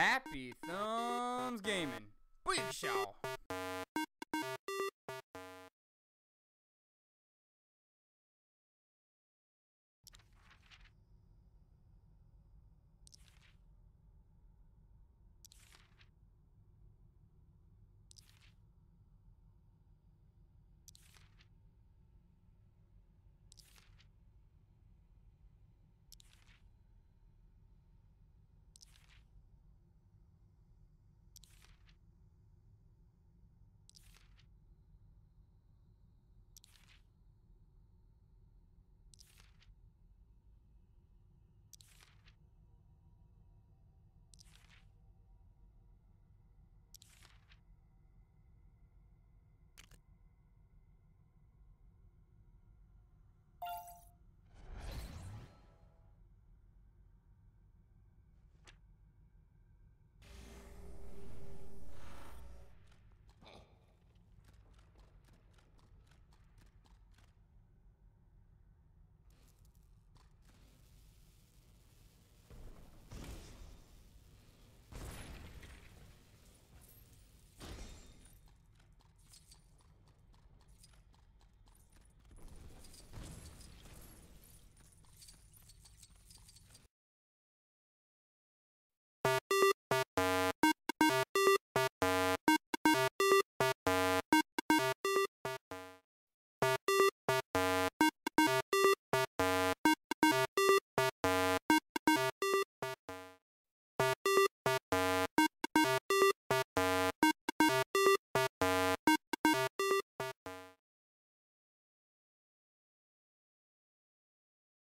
Happy Thumbs Gaming. We shall.